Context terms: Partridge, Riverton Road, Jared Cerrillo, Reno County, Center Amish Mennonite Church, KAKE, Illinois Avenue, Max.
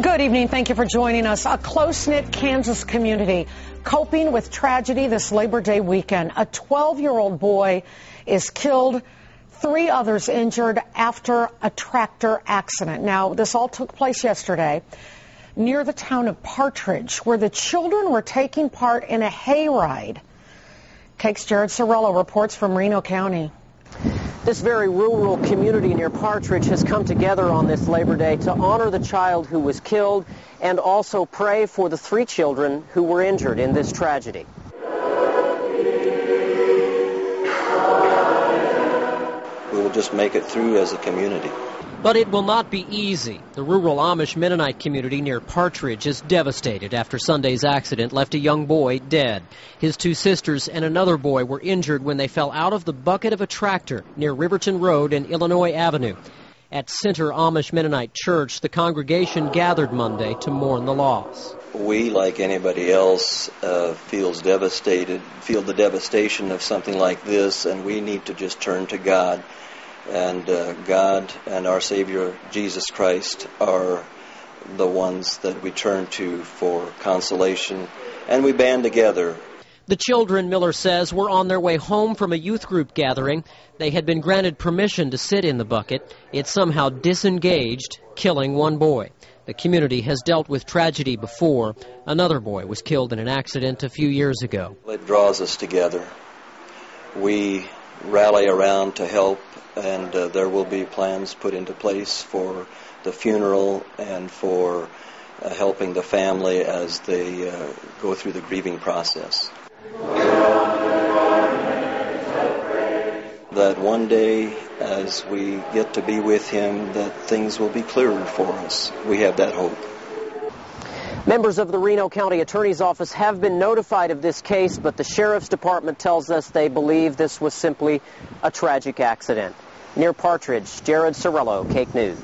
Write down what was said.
Good evening. Thank you for joining us. A close-knit Kansas community coping with tragedy this Labor Day weekend. A 12-year-old boy is killed, 3 others injured after a tractor accident. Now, this all took place yesterday near the town of Partridge, where the children were taking part in a hayride. KAKE's Jared Cerrillo reports from Reno County. This very rural community near Partridge has come together on this Labor Day to honor the child who was killed and also pray for the 3 children who were injured in this tragedy. We will just make it through as a community. But it will not be easy. The rural Amish Mennonite community near Partridge is devastated after Sunday's accident left a young boy dead. His 2 sisters and another boy were injured when they fell out of the bucket of a tractor near Riverton Road and Illinois Avenue. At Center Amish Mennonite Church, the congregation gathered Monday to mourn the loss. We, like anybody else, feel the devastation of something like this, and we need to just turn to God. And God and our Savior, Jesus Christ, are the ones that we turn to for consolation, and we band together. The children, Miller says, were on their way home from a youth group gathering. They had been granted permission to sit in the bucket. It somehow disengaged, killing one boy. The community has dealt with tragedy before. Another boy was killed in an accident a few years ago. It draws us together. We rally around to help, and there will be plans put into place for the funeral and for helping the family as they go through the grieving process. That one day, as we get to be with him, that things will be clearer for us. We have that hope. Members of the Reno County Attorney's Office have been notified of this case, but the Sheriff's Department tells us they believe this was simply a tragic accident. Near Partridge, Jared Cerrillo, KAKE News.